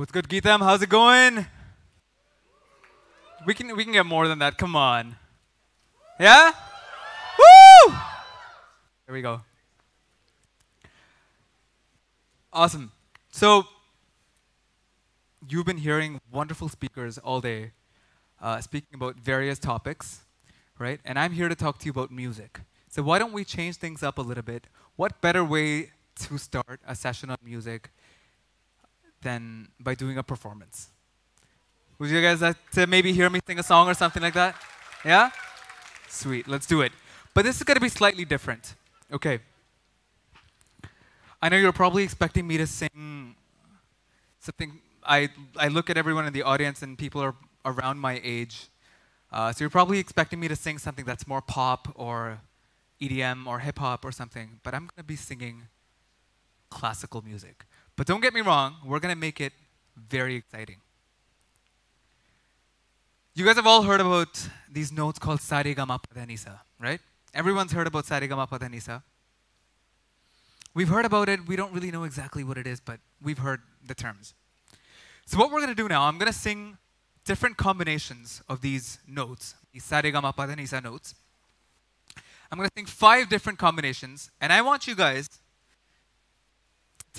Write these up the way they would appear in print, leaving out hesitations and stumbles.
What's good, GITAM? How's it going? We can get more than that. Come on. Yeah? Woo! Here we go. Awesome. So you've been hearing wonderful speakers all day speaking about various topics, right? And I'm here to talk to you about music. So why don't we change things up a little bit? What better way to start a session on music than by doing a performance? Would you guys like to maybe hear me sing a song or something like that? Yeah? Sweet, let's do it. But this is going to be slightly different. Okay. I know you're probably expecting me to sing something. I look at everyone in the audience and people are around my age. So you're probably expecting me to sing something that's more pop or EDM or hip hop or something. But I'm going to be singing classical music. But don't get me wrong, we're going to make it very exciting. You guys have all heard about these notes called Saregama Padanisa, right? Everyone's heard about Saregama Padanisa. We've heard about it. We don't really know exactly what it is, but we've heard the terms. So what we're going to do now, I'm going to sing different combinations of these notes, these Saregama Padanisa notes. I'm going to sing 5 different combinations, and I want you guys to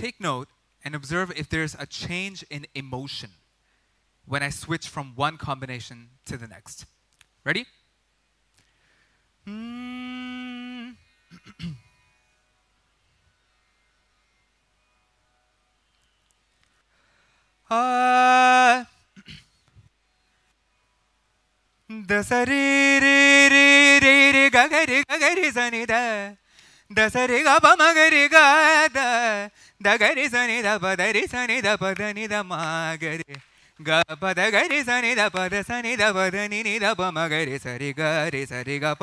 take note and observe if there's a change in emotion when I switch from one combination to the next. Ready? Mm. Ga pa da ga re sa ni da pa ma ga re sa re ga pa da sa re ga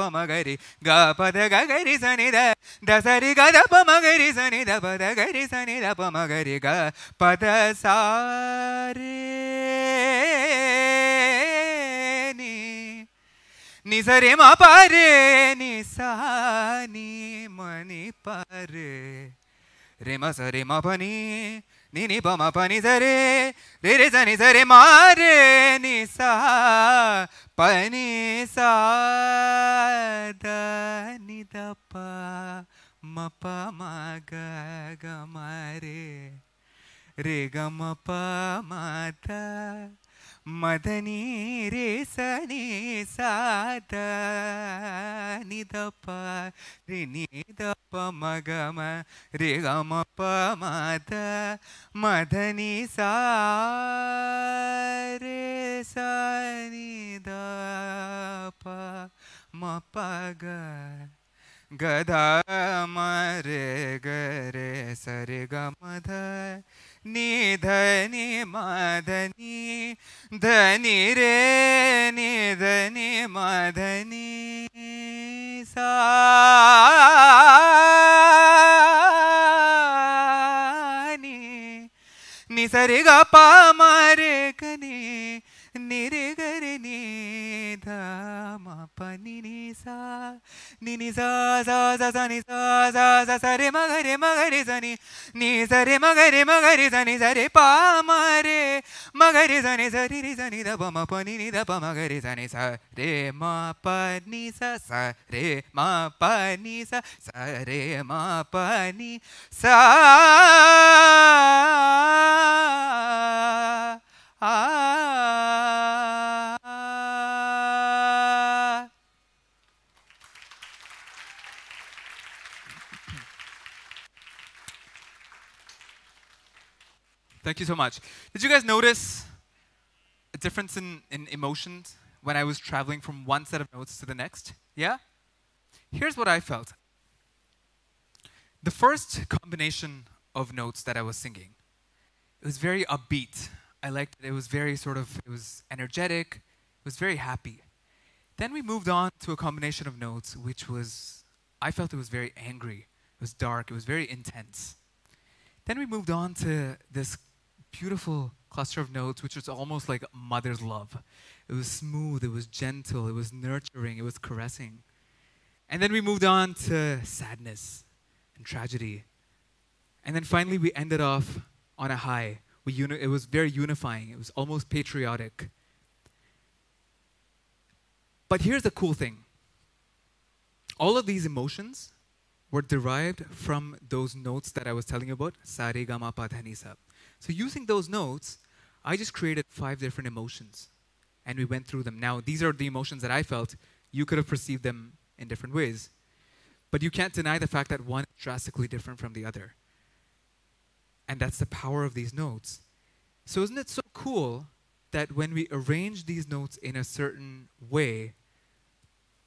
da pa ma ga re sa ni da pa ma ga pa da sa re ni ni sa re ma pa re ni sa ni ma ni pa re ma pa ni ni ni pa ma pa ni sa re ma re ni sa pa ni sa da ni da pa ma ga ma re ga ma pa ma da ma da ni re sa da ni da pa re ni da pa ma ga ma re ga ma pa ma da ma da ni sa ni da pa ma pa ga ga da ma re sa re ga ma da ni dha ni ma dha ni re ni dha ni ma dha ni sa ni sa re ga pa ma re ga ni re ga re ni dha ma pa ni sa sa re sa ni ma ga re sa re pa ma re sa ni da pa ni da pa ma ga re sa re ma pa ni sa re ma pa ni sa re ma pa ni sa Thank you so much. Did you guys notice a difference in emotions when I was traveling from one set of notes to the next? Yeah? Here's what I felt. The first combination of notes that I was singing, it was very upbeat. I liked it. It was very it was energetic. It was very happy. Then we moved on to a combination of notes, which was, I felt it was very angry. It was dark. It was very intense. Then we moved on to this beautiful cluster of notes, which was almost like mother's love. It was smooth. It was gentle. It was nurturing. It was caressing. And then we moved on to sadness and tragedy. And then finally, we ended off on a high, it was very unifying. It was almost patriotic. But here's the cool thing. All of these emotions were derived from those notes that I was telling you about, sa re ga ma pa dha ni sa. So using those notes, I just created 5 different emotions, and we went through them. Now, these are the emotions that I felt. You could have perceived them in different ways. But you can't deny the fact that one is drastically different from the other. And that's the power of these notes. So isn't it so cool that when we arrange these notes in a certain way,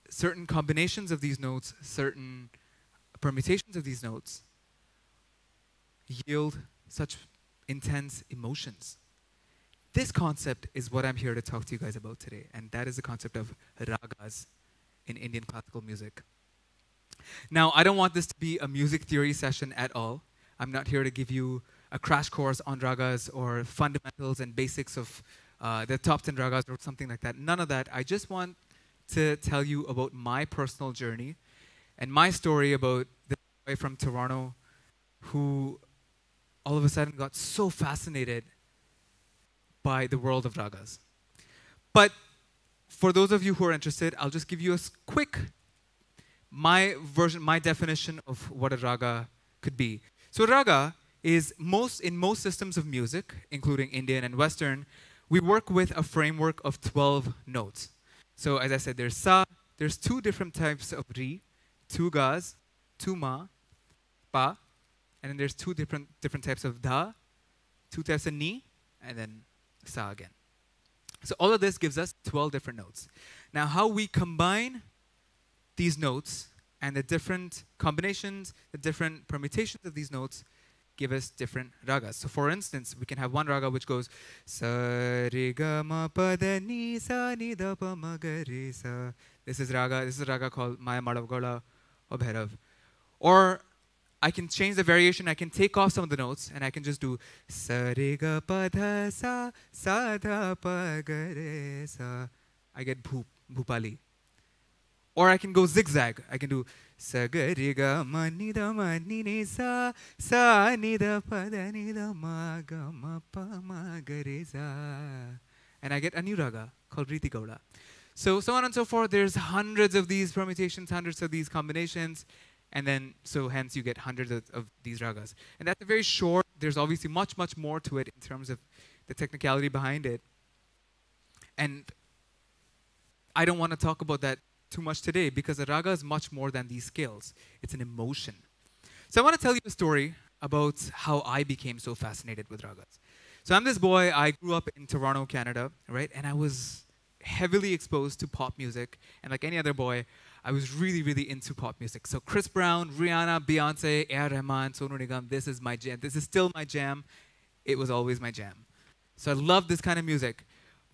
certain combinations of these notes, certain permutations of these notes yield such intense emotions? This concept is what I'm here to talk to you guys about today, and that is the concept of ragas in Indian classical music. Now, I don't want this to be a music theory session at all. I'm not here to give you a crash course on ragas or fundamentals and basics of the top 10 ragas or something like that. None of that. I just want to tell you about my personal journey and my story about this boy from Toronto who all of a sudden got so fascinated by the world of ragas. But for those of you who are interested, I'll just give you a quick, my definition of what a raga could be. So raga is in most systems of music, including Indian and Western, we work with a framework of 12 notes. So as I said, there's sa, there's 2 different types of ri, 2 gas, 2 ma, pa, and then there's 2 different types of dha, 2 types of ni, and then sa again. So all of this gives us 12 different notes. Now how we combine these notes and the different combinations, the different permutations of these notes give us different ragas. So for instance, we can have one raga which goes sa re ga ma pa da ni sa ni da pa ma ga re sa. This is a raga called Maya Madhavgola or Bhairav. Or I can change the variation, I can take off some of the notes, and I can just do sa re ga pa dha sa sa dha pa ga re sa. I get Bhupali. Or I can go zigzag. I can do sa ga re ga ma ni ne sa sa ni da pa da ni da ma pa ma ga re sa. And I get a new raga called Riti Gauda. So on and so forth. There's hundreds of these permutations, hundreds of these combinations. And then, so hence you get hundreds of these ragas. And that's a very short, there's obviously much, much more to it in terms of the technicality behind it. And I don't want to talk about that too much today because a raga is much more than these scales. It's an emotion. So I want to tell you a story about how I became so fascinated with ragas. So I'm this boy, I grew up in Toronto, Canada, right? And I was heavily exposed to pop music. And like any other boy, I was really, really into pop music. So Chris Brown, Rihanna, Beyonce, A.R. Rahman, Sonu Nigam, this is my jam. This is still my jam. It was always my jam. So I love this kind of music.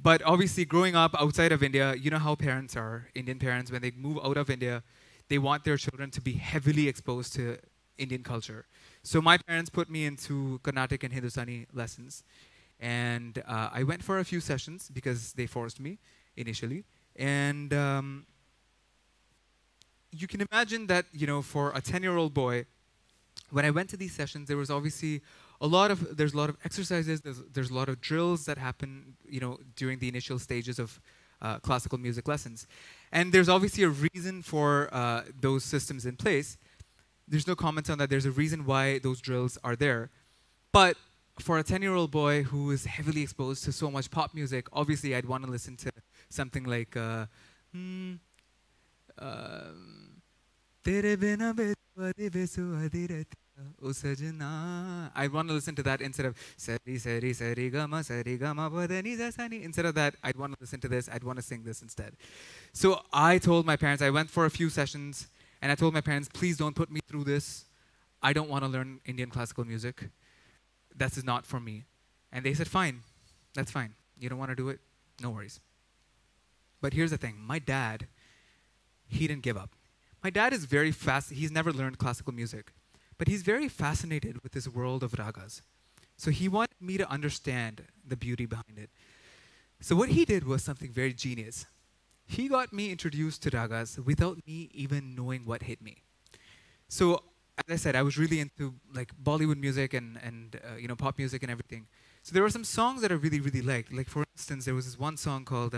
But obviously, growing up outside of India, you know how parents are, Indian parents, when they move out of India, they want their children to be heavily exposed to Indian culture. So my parents put me into Carnatic and Hindustani lessons. And I went for a few sessions because they forced me initially. And you can imagine that, you know, for a 10-year-old boy, when I went to these sessions, there was obviously there's a lot of exercises, there's a lot of drills that happen, you know, during the initial stages of classical music lessons. And there's obviously a reason for those systems in place. There's no comments on that. There's a reason why those drills are there. But for a 10-year-old boy who is heavily exposed to so much pop music, obviously I'd want to listen to something like I want to listen to that instead of instead of that, I'd want to listen to this. I'd want to sing this instead. So I told my parents, I went for a few sessions, and I told my parents, please don't put me through this. I don't want to learn Indian classical music. This is not for me. And they said, fine, that's fine. You don't want to do it? No worries. But here's the thing. My dad, he didn't give up. My dad is very fast. He's never learned classical music. But he's very fascinated with this world of ragas. So he wanted me to understand the beauty behind it. So what he did was something very genius. He got me introduced to ragas without me even knowing what hit me. So as I said, I was really into like Bollywood music and you know, pop music and everything. So there were some songs that I really, really liked. Like, for instance, there was this one song called Tu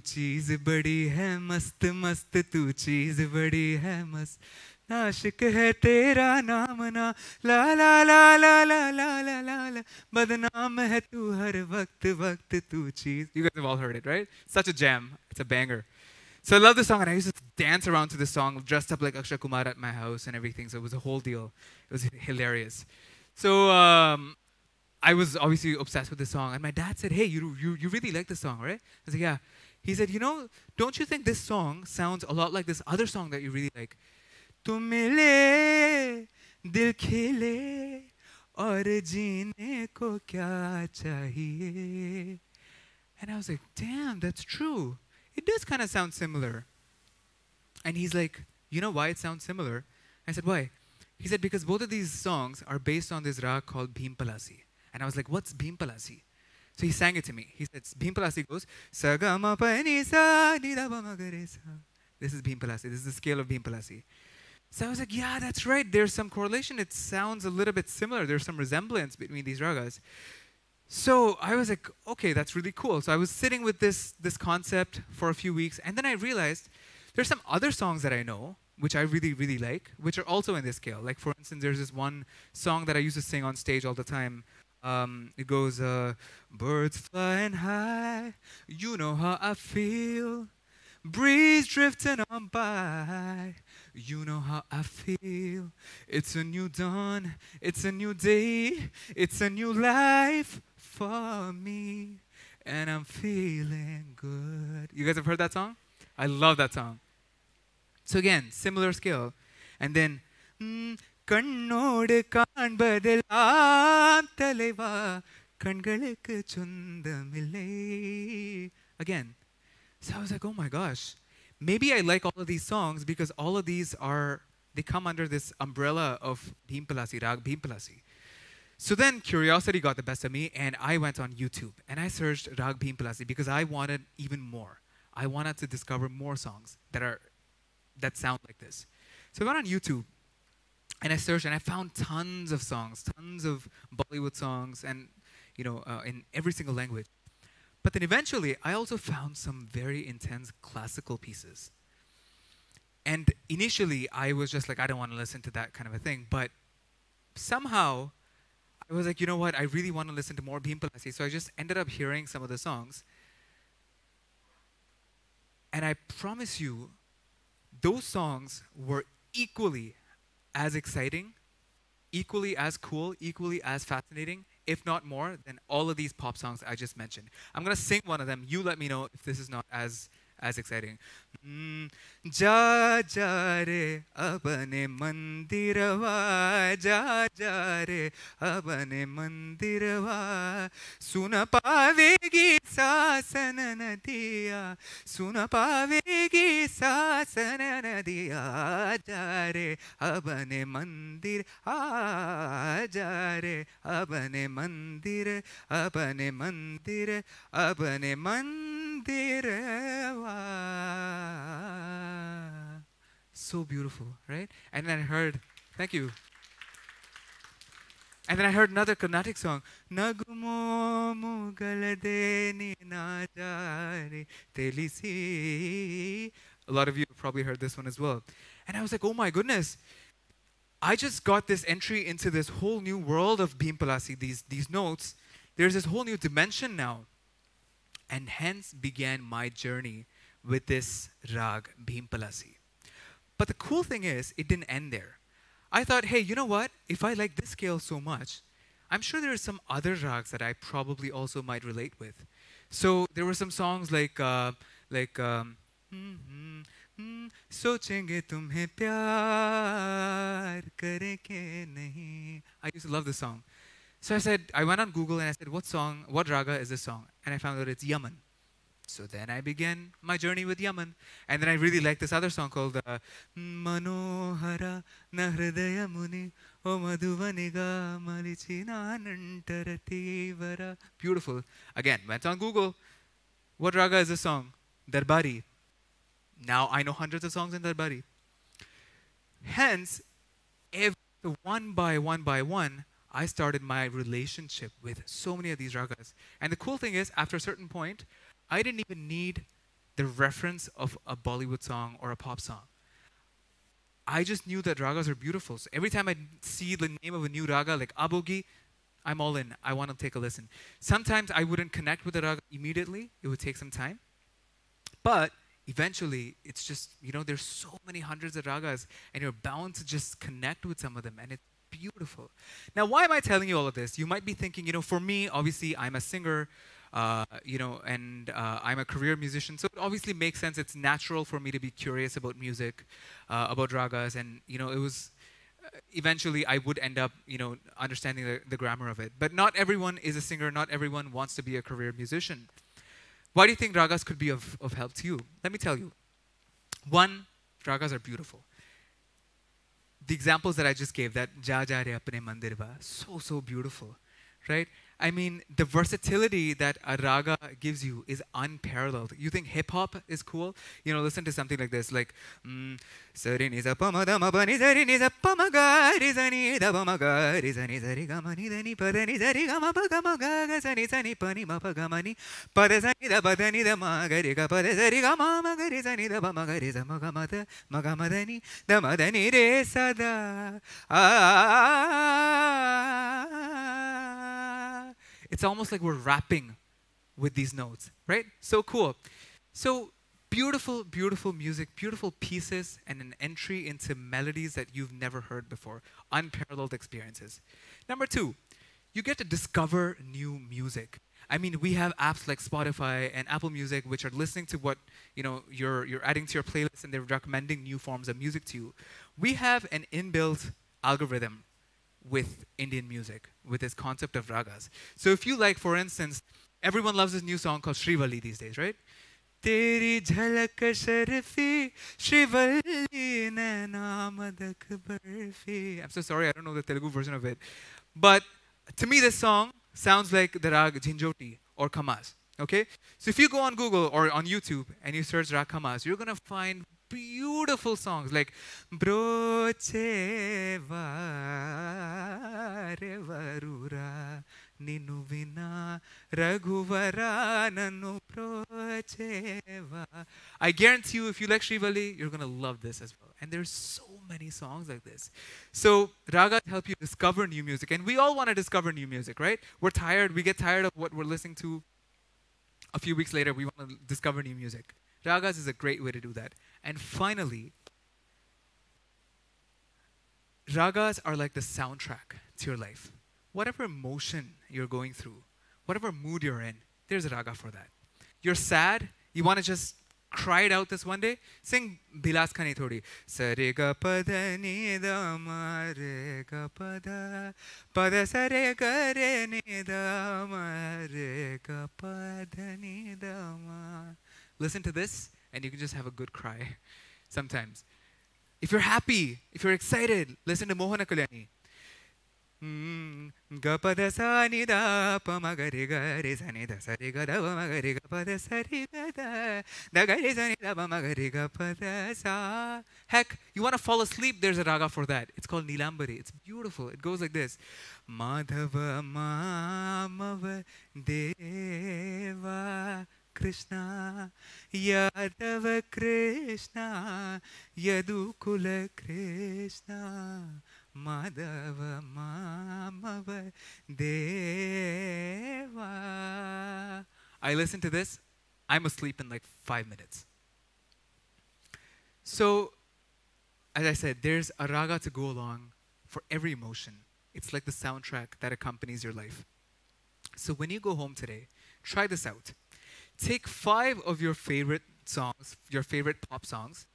cheez badi hai mast mast, tu cheez badi hai mast, aashik hai tera naam na, la la la la la la la la la, badnaam hai tu har waqt waqt, tu cheez. You guys have all heard it, right? Such a jam. It's a banger. So I love this song, and I used to dance around to this song, dressed up like Akshay Kumar at my house and everything. So it was a whole deal. It was hilarious. So I was obviously obsessed with this song, and my dad said, "Hey, you really like this song, right?" I was like, "Yeah." He said, "You know, don't you think this song sounds a lot like this other song that you really like? Tum mile, dil khile, aur jeene ko kya chahiye." And I was like, "Damn, that's true. It does kind of sound similar." And he's like, "You know why it sounds similar?" I said, "Why?" He said, "Because both of these songs are based on this raga called Bhimpalasi." And I was like, "What's Bhimpalasi?" So he sang it to me. He said, Bhimpalasi goes, "Sa ga ma pa ni sa, ni da ba ma ga re sa." This is Bhimpalasi. This is the scale of Bhimpalasi. So I was like, "Yeah, that's right. There's some correlation. It sounds a little bit similar. There's some resemblance between these ragas." So I was like, okay, that's really cool. So I was sitting with this concept for a few weeks, and then I realized there's some other songs that I know, which I really, really like, which are also in this scale. Like, for instance, there's this one song that I used to sing on stage all the time. It goes, "Birds flying high, you know how I feel. Breeze drifting on by, you know how I feel. It's a new dawn, it's a new day, it's a new life for me, and I'm feeling good." You guys have heard that song? I love that song. So again, similar scale. And then, "Kannodu kaanbadelaam thalaiva, kangalukku chundamillai." Again. So I was like, oh my gosh. Maybe I like all of these songs because all of these they come under this umbrella of Bhimpalasi, Rag Bhimpalasi. So then curiosity got the best of me, and I went on YouTube and I searched Rag Bhimpalasi because I wanted even more. I wanted to discover more songs that sound like this. So I went on YouTube and I searched, and I found tons of songs, tons of Bollywood songs, and in every single language. But then eventually, I also found some very intense classical pieces. And initially, I was just like, I don't want to listen to that kind of a thing. But somehow, I was like, you know what? I really want to listen to more Bhimpalasi. So I just ended up hearing some of the songs. And I promise you, those songs were equally as exciting, equally as cool, equally as fascinating, if not more, than all of these pop songs I just mentioned. I'm going to sing one of them. You let me know if this is not as exciting. Ja ja re apne mandirwa, ja ja re apne mandirwa, suna pavegi saasana nadiya, suna pavegi saasana nadiya, ja re apne mandir, ja re apne mandir, apne mandir, apne mandir. So beautiful, right? And then I heard, thank you. And then I heard another Carnatic song. Nagumo mugaladeni na jare telisi. A lot of you have probably heard this one as well. And I was like, oh my goodness. I just got this entry into this whole new world of Bhimpalasi, these notes. There's this whole new dimension now. And hence began my journey with this rag, Bhimpalasi. But the cool thing is, it didn't end there. I thought, hey, you know what? If I like this scale so much, I'm sure there are some other rags that I probably also might relate with. So there were some songs like, Sochenge tumhe pyar karenge nahi. I used to love this song. So I went on Google and I said, what raga is this song? And I found out it's Yaman. So then I began my journey with Yaman. And then I really liked this other song called Manohara Nahridaya Muni O Madhuvaniga Malichina Nantarati. Beautiful. Again, went on Google. What raga is this song? Darbari. Now I know hundreds of songs in Darbari. Hence, one by one, I started my relationship with so many of these ragas. And the cool thing is, after a certain point, I didn't even need the reference of a Bollywood song or a pop song. I just knew that ragas are beautiful. So every time I see the name of a new raga, like Abogi, I'm all in. I want to take a listen. Sometimes I wouldn't connect with the raga immediately. It would take some time. But eventually, it's just, you know, there's so many hundreds of ragas, and you're bound to just connect with some of them, and it's beautiful. Now, why am I telling you all of this? You might be thinking, you know, for me, obviously, I'm a singer, you know, and I'm a career musician, so it obviously makes sense. It's natural for me to be curious about music, about ragas, and, you know, it was, eventually, I would end up, you know, understanding the grammar of it. But not everyone is a singer. Not everyone wants to be a career musician. Why do you think ragas could be of help to you? Let me tell you. One, ragas are beautiful. The examples that I just gave, that ja ja re apne mandir va, so beautiful, right? I mean, the versatility that a raga gives you is unparalleled. You think hip-hop is cool? You know, listen to something like this, like, It's almost like we're rapping with these notes, right? So cool. So beautiful, beautiful music, beautiful pieces, and an entry into melodies that you've never heard before. Unparalleled experiences. Number two, you get to discover new music. I mean, we have apps like Spotify and Apple Music, which are listening to what, you know, you're adding to your playlist, and they're recommending new forms of music to you. We have an inbuilt algorithm with Indian music, with this concept of ragas. So if you like, for instance, everyone loves this new song called Shrivalli these days, right? Teri jhalak sharfi, Shrivalli naina madak barfi. I'm so sorry, I don't know the Telugu version of it. But to me, this song sounds like the rag Jhinjoti or Kamaz, okay? So if you go on Google or on YouTube and you search rag Kamaz, you're gonna find beautiful songs like Broche Vare Varura Ninu Vina Raghuvara Nanu Broche Vare. I guarantee you, if you like Shrivalli, you're going to love this as well. And there's so many songs like this. So ragas help you discover new music. And we all want to discover new music, right? We're tired. We get tired of what we're listening to. A few weeks later, we want to discover new music. Ragas is a great way to do that. And finally, ragas are like the soundtrack to your life. Whatever emotion you're going through, whatever mood you're in, there's a raga for that. You're sad, you want to just cry it out this one day, sing Bilaskani Thodi. Sarega pada ni da ma rega pada, pada sarega re ni da ma rega pada ni da ma. Listen to this, and you can just have a good cry sometimes. If you're happy, if you're excited, listen to Mohana Kuliani. Heck, you want to fall asleep, there's a raga for that. It's called Nilambari. It's beautiful. It goes like this. Madhava Mamava Deva Krishna, Yadava Krishna, Yadukula Krishna, Madhava Mamava Deva. I listen to this, I'm asleep in like 5 minutes. So, as I said, there's a raga to go along for every emotion. It's like the soundtrack that accompanies your life. So when you go home today, try this out. Take 5 of your favorite songs, your favorite pop songs.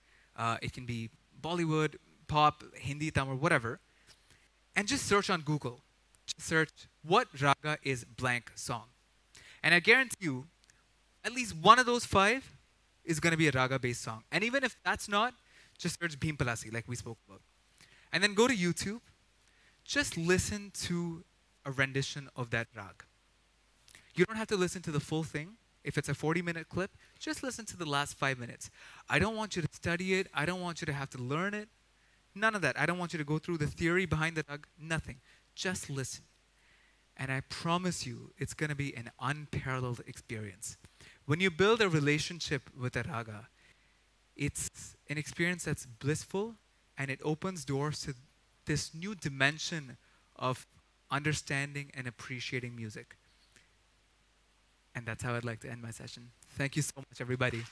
It can be Bollywood, pop, Hindi, Tamil, whatever. And just search on Google. Just search, what raga is blank song? And I guarantee you, at least one of those 5 is going to be a raga-based song. And even if that's not, just search Bhimpalasi, like we spoke about. And then go to YouTube. Just listen to a rendition of that rag. You don't have to listen to the full thing. If it's a 40-minute clip, just listen to the last 5 minutes. I don't want you to study it. I don't want you to have to learn it. None of that. I don't want you to go through the theory behind the rag. Nothing. Just listen. And I promise you, it's going to be an unparalleled experience. When you build a relationship with a raga, it's an experience that's blissful, and it opens doors to this new dimension of understanding and appreciating music. And that's how I'd like to end my session. Thank you so much, everybody.